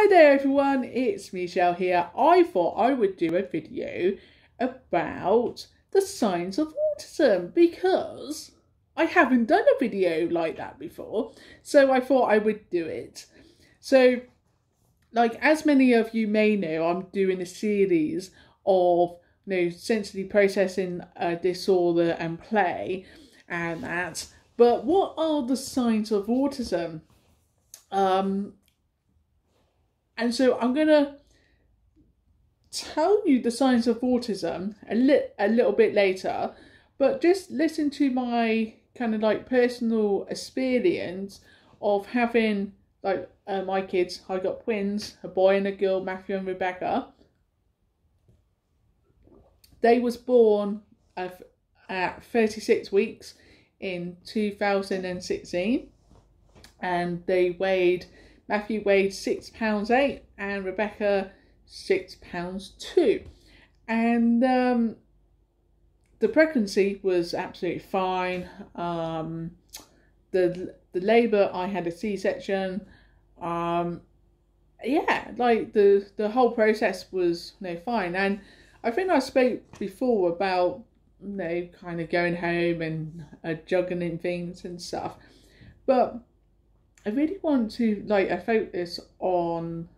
Hi there everyone, it's Michelle here. I thought I would do a video about the signs of autism because I haven't done a video like that before, so I thought I would do it. So, like, as many of you may know, I'm doing a series of sensory processing disorder and play and that, but what are the signs of autism? And so I'm going to tell you the signs of autism a little bit later, but just listen to my kind of like personal experience of having like my kids. I got twins, a boy and a girl, Matthew and Rebecca. They was born at 36 weeks in 2016, and they weighed... Matthew weighed 6 pounds 8 and Rebecca 6 pounds 2, and the pregnancy was absolutely fine. The labour, I had a C-section. Yeah, like the whole process was fine. And I think I spoke before about kind of going home and juggling things and stuff, but I really want to focus on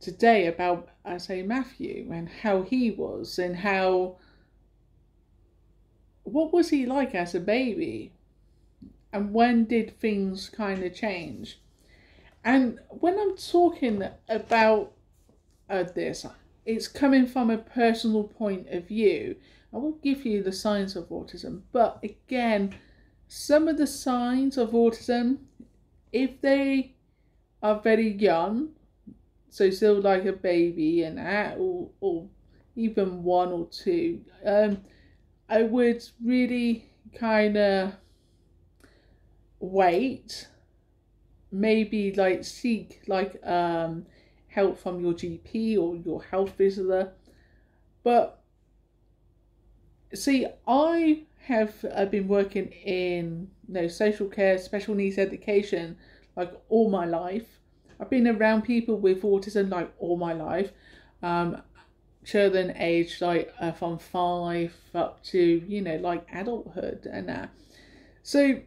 today about Matthew and how he was and what was he like as a baby, and when did things kind of change. And when I'm talking about this, it's coming from a personal point of view. I will give you the signs of autism, but again, some of the signs of autism, if they are very young, so still like a baby and that, or even 1 or 2, I would really kind of wait, maybe seek help from your GP or your health visitor. But see, I've been working in social care, special needs education, all my life. I've been around people with autism all my life, children aged from 5 up to adulthood and that. So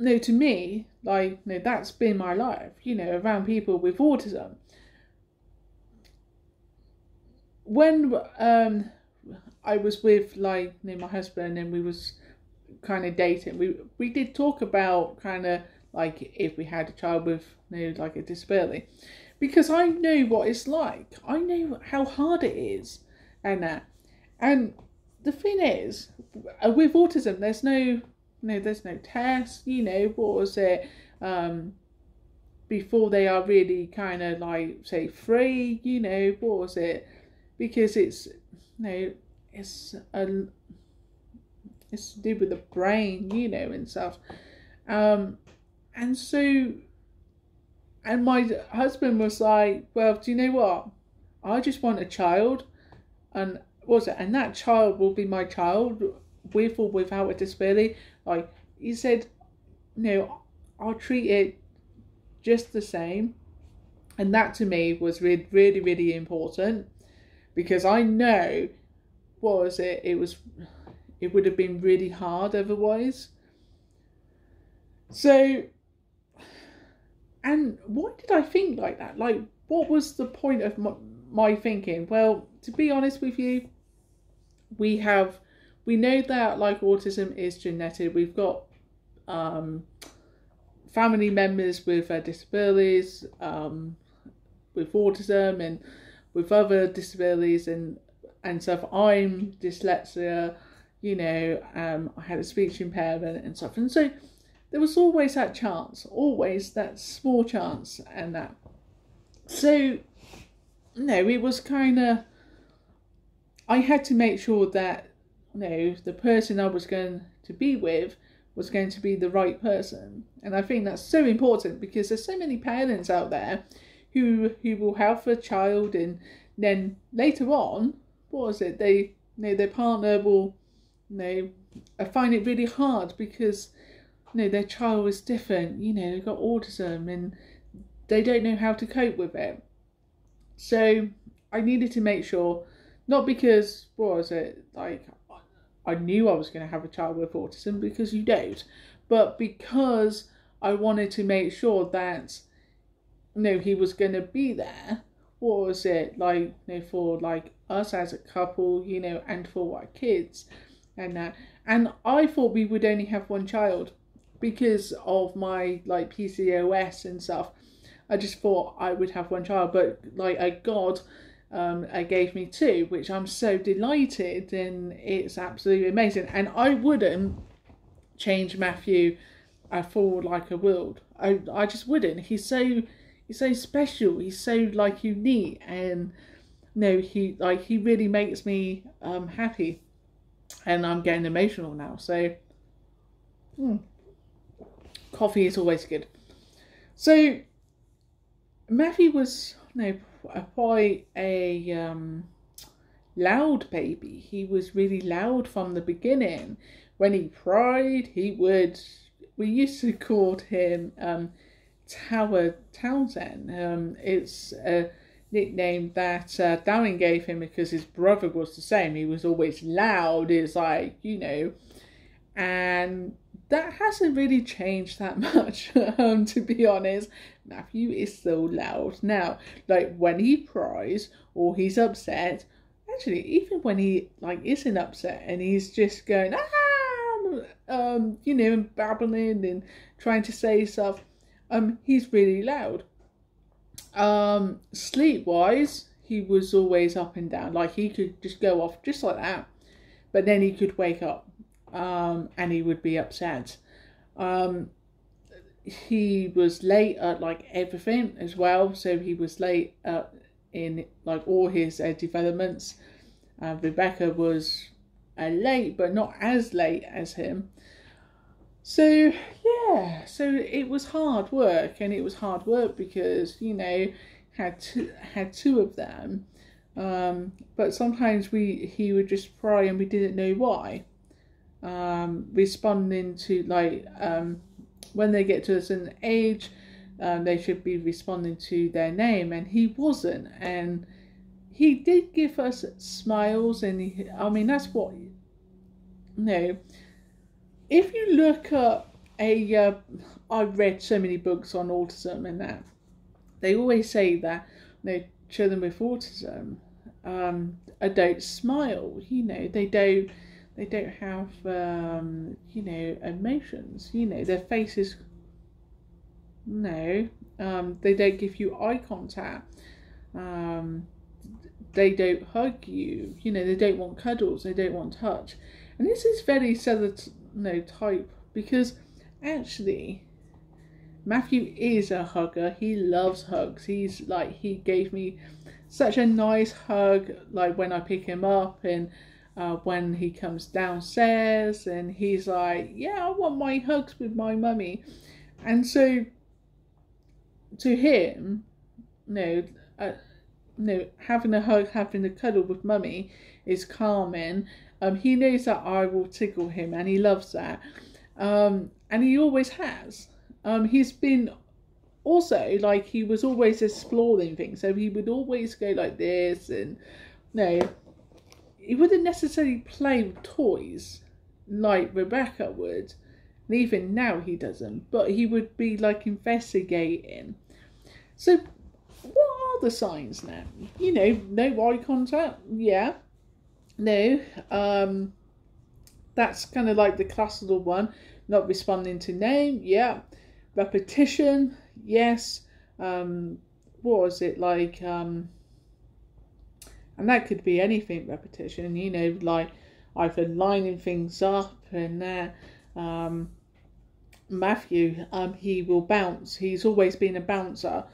to me, that's been my life, around people with autism. When I was with my husband and we was kind of dating, we did talk about if we had a child with a disability, because I know what it's like. I know how hard it is and that. And the thing is, with autism, there's no test. What was it, before they are really say free, what was it, because it's it's to do with the brain, and stuff. And so, and my husband was like, well, do you know what? I just want a child, and and that child will be my child, with or without a disability. He said, I'll treat it just the same. And that to me was really, really, really important, because I know, it would have been really hard otherwise. So, and why did I think like that? What was the point of my thinking? Well, to be honest with you, we know that autism is genetic. We've got family members with disabilities, with autism and with other disabilities and stuff. I'm dyslexia, I had a speech impairment and stuff. And so there was always that chance, always that small chance and that. So, it was I had to make sure that, the person I was going to be with was going to be the right person. And I think that's so important, because there's so many parents out there who will have a child, and then later on, they their partner will find it really hard, because their child is different, they've got autism, and they don't know how to cope with it. So I needed to make sure, not because, what was it, like, I knew I was going to have a child with autism, because you don't, but because I wanted to make sure that, you know, he was going to be there, what was it, like, you know, for, like, us as a couple, you know, and for our kids, and that, and I thought we would only have one child, because of my, like, PCOS and stuff. I just thought I would have one child, but, like, God gave me two, which I'm so delighted, and it's absolutely amazing. And I wouldn't change Matthew for, like, a world. I just wouldn't. He's so special. He's so, like, unique, and, you know, he really makes me happy. And I'm getting emotional now, so coffee is always good. So Matthew was, you know, quite a loud baby. He was really loud from the beginning. When he cried, we used to call him Tower Townsend. It's a nickname that Darren gave him because his brother was the same. He was always loud. It's like, you know, and that hasn't really changed that much, to be honest. Matthew is still loud now. Like, when he cries or he's upset, actually, even when he, like, isn't upset and he's just going, ah, you know, and babbling and trying to say stuff, he's really loud. Sleep-wise, he was always up and down. Like, he could just go off just like that, but then he could wake up. And he would be upset. He was late at, like, everything as well, so he was late in, like, all his developments. Rebecca was late, but not as late as him. So yeah, so it was hard work, and it was hard work because, you know, had two of them. But sometimes he would just cry and we didn't know why. Responding to, like, when they get to a certain age, they should be responding to their name, and he wasn't. And he did give us smiles, and that's what, you know, if you look up I've read so many books on autism and that, they always say that, you know, children with autism don't smile, you know, they don't have, you know, emotions, you know, their faces, no, they don't give you eye contact, they don't hug you, you know, they don't want cuddles, they don't want touch. And this is very type, because actually Matthew is a hugger. He loves hugs. He's like, he gave me such a nice hug, like, when I pick him up, and when he comes downstairs, and he's like, yeah, I want my hugs with my mummy. And so to him, having a hug, having a cuddle with mummy is calming. He knows that I will tickle him, and he loves that. And he always has. He's been also, like, he was always exploring things, so he would always go like this, and he wouldn't necessarily play with toys like Rebecca would, and even now he doesn't, but he would be, like, investigating. So what are the signs now? You know, no eye contact, yeah, no, that's kind of like the classical one. Not responding to name, yeah, repetition, yes, and that could be anything, repetition, you know, like either lining things up and that. Matthew, he will bounce. He's always been a bouncer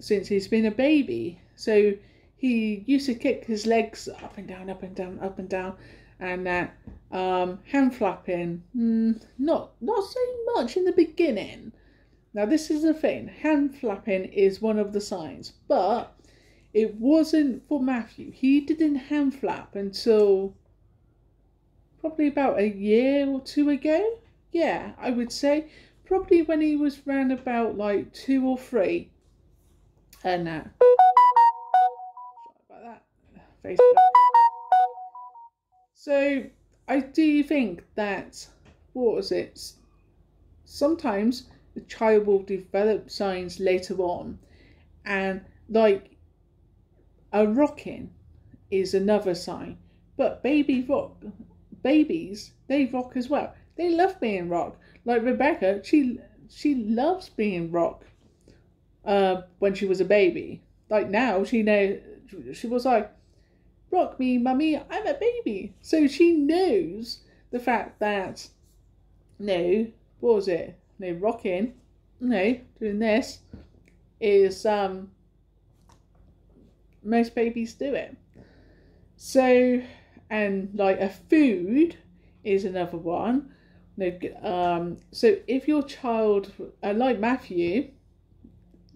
since he's been a baby. So he used to kick his legs up and down, up and down, up and down, and that. Hand flapping, not so much in the beginning. Now, this is the thing, hand flapping is one of the signs, but it wasn't for Matthew. He didn't hand flap until probably about a year or two ago. Yeah, I would say. probably when he was round about like 2 or 3. And now, sorry about that, Facebook. So I do think that, what was it? Sometimes the child will develop signs later on, and like a rocking is another sign. But babies, they rock as well. They love being rocked. Like Rebecca, she loves being rocked when she was a baby. Like now, she was like, rock me, mummy, I'm a baby. So she knows the fact that, no, what was it? No, rocking, no, doing this is, most babies do it. So, and like a food is another one. So if your child, like Matthew,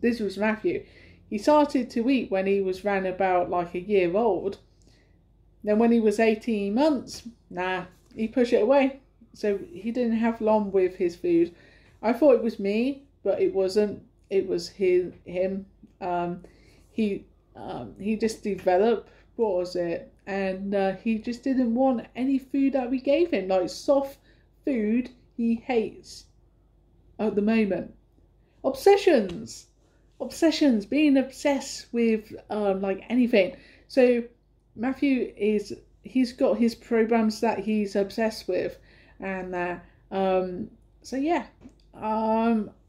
this was Matthew, he started to eat when he was round about like a year old. Then when he was 18 months, he pushed it away. So he didn't have long with his food. I thought it was me, but it wasn't. It was him. He just developed, what was it? And he just didn't want any food that we gave him, like soft food he hates at the moment. Obsessions, being obsessed with like anything. So Matthew he's got his programs that he's obsessed with, and so yeah,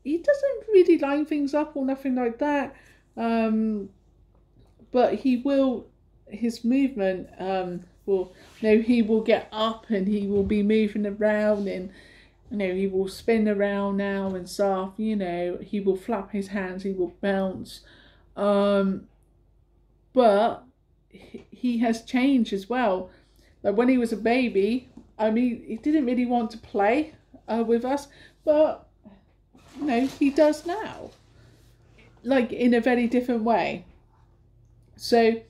he doesn't really line things up or nothing like that, but he will, his movement he will get up and he will be moving around, and he will spin around now and stuff, he will flap his hands, he will bounce, but he has changed as well. Like when he was a baby, he didn't really want to play with us, but he does now, like in a very different way. So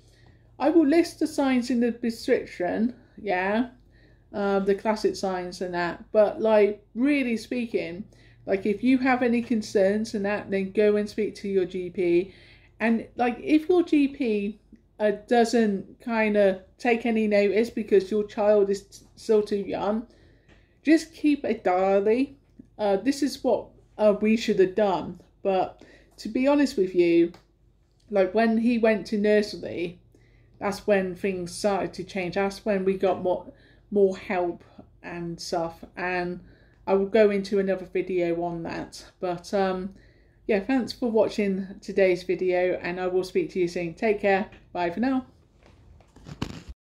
I will list the signs in the description, the classic signs and that, but like really speaking, like if you have any concerns and that, then go and speak to your GP. And like if your GP doesn't kind of take any notice because your child is still too young, just keep a diary. This is what we should have done, but to be honest with you, like when he went to nursery, that's when things started to change. That's when we got more help and stuff, and I will go into another video on that. But yeah, thanks for watching today's video, and I will speak to you soon. Take care. Bye for now.